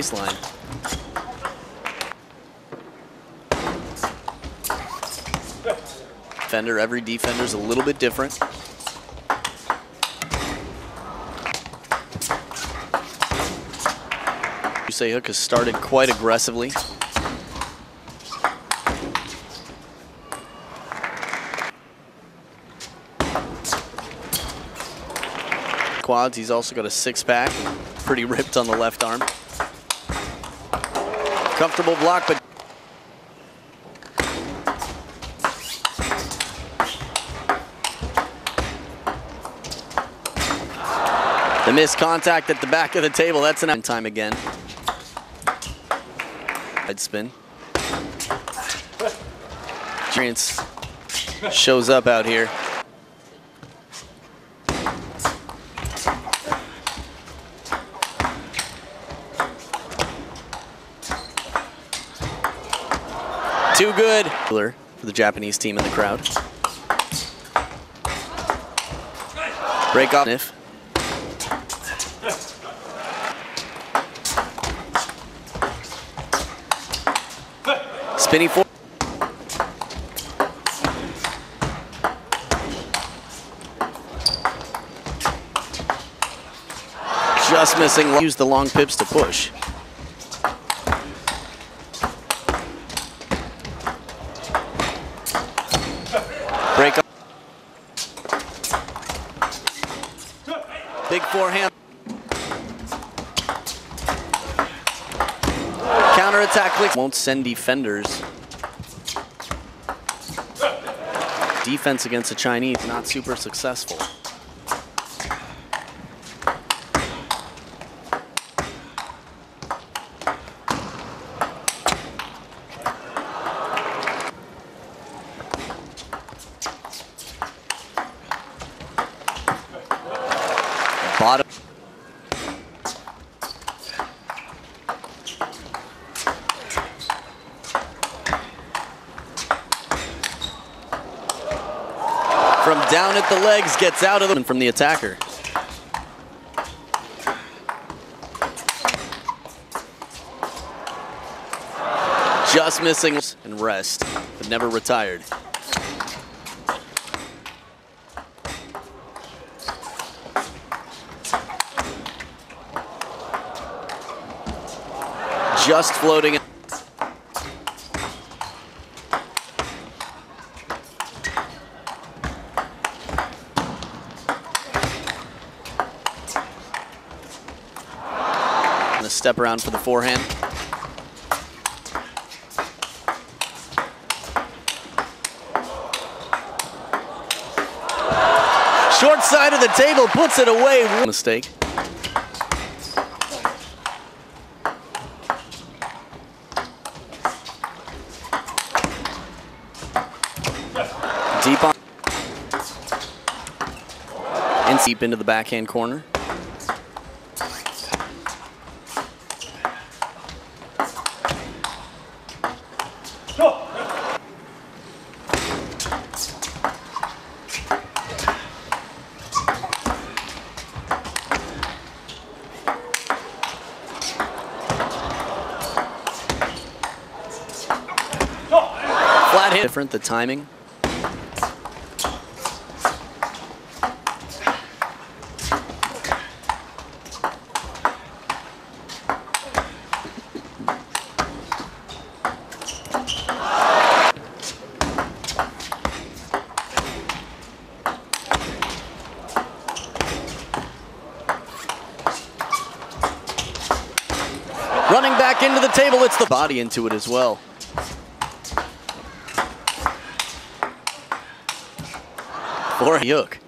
baseline. Defender, every defender is a little bit different. Joo Saehyuk has started quite aggressively. Quads, he's also got a six-pack, pretty ripped on the left arm. Comfortable block, but the missed contact at the back of the table. That's an end time again. Head spin. Chance shows up out here. Too good for the Japanese team in the crowd. Break off. Niff. Spinny four. Just missing. Use the long pips to push. Break up. Big forehand. Counterattack click. Won't send defenders. Defense against the Chinese, not super successful. Bottom. From down at the legs, gets out of them from the attacker. Just missing and rest, but never retired. Just floating. And a step around for the forehand. Short side of the table, puts it away. Mistake. Deep on. And deep into the backhand corner. Oh. Flat hit. Different, the timing. Running back into the table, it's the body into it as well. Or a Yook.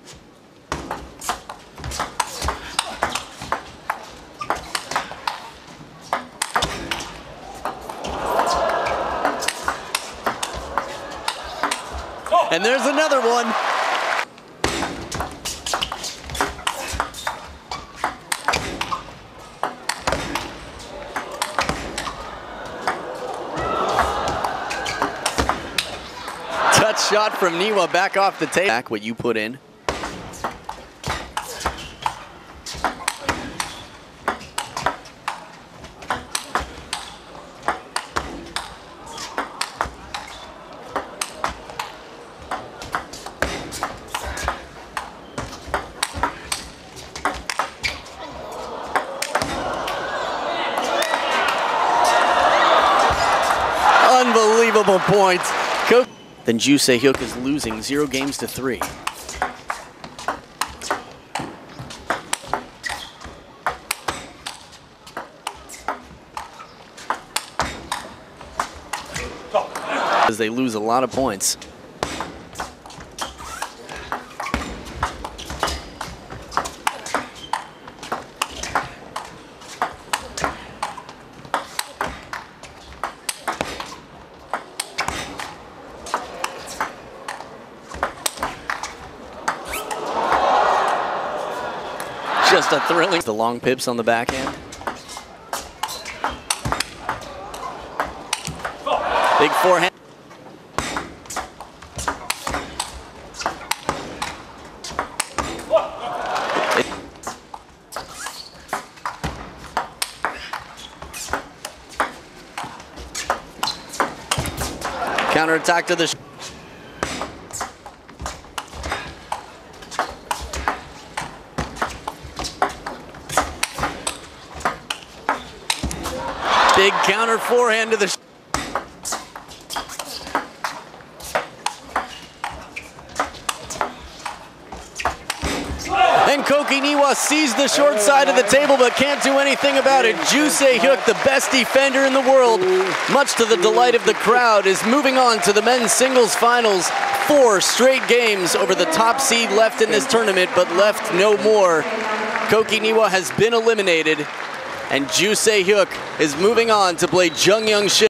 Oh. And there's another one. Shot from Niwa, back off the table. Back what you put in. valuable points. Then Joo Saehyuk is losing 0 games to 3. As they lose a lot of points. Just a thrilling. The long pips on the backhand. Big forehand. Counterattack to the shot. Big counter forehand to the shot. And Koki Niwa sees the short side of the table but can't do anything about it. Joo Saehyuk, the best defender in the world, much to the delight of the crowd, is moving on to the men's singles finals. 4 straight games over the top seed left in this tournament, but left no more. Koki Niwa has been eliminated, and Joo Saehyuk is moving on to play JUNG Youngsik.